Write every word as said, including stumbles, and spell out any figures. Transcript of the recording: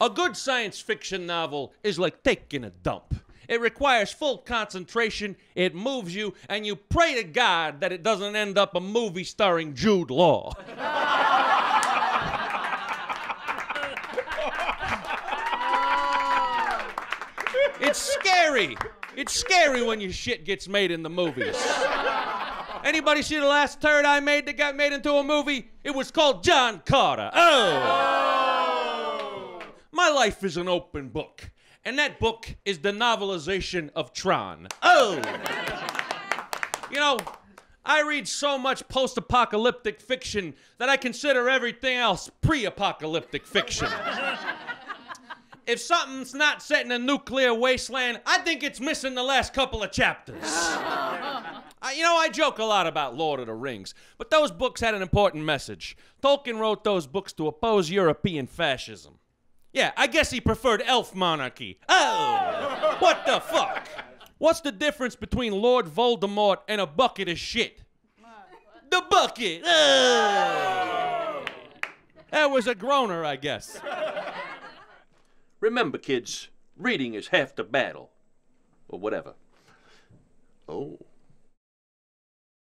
A good science fiction novel is like taking a dump. It requires full concentration, it moves you, and you pray to God that it doesn't end up a movie starring Jude Law. It's scary. It's scary when your shit gets made in the movies. Anybody see the last turd I made that got made into a movie? It was called John Carter. Oh! oh. My life is an open book. And that book is the novelization of Tron. Oh! You know, I read so much post-apocalyptic fiction that I consider everything else pre-apocalyptic fiction. If something's not set in a nuclear wasteland, I think it's missing the last couple of chapters. I, you know, I joke a lot about Lord of the Rings, but those books had an important message. Tolkien wrote those books to oppose European fascism. Yeah, I guess he preferred elf monarchy. Oh! What the fuck? What's the difference between Lord Voldemort and a bucket of shit? The bucket! Oh! That was a groaner, I guess. Remember, kids, reading is half the battle. Or whatever. Oh.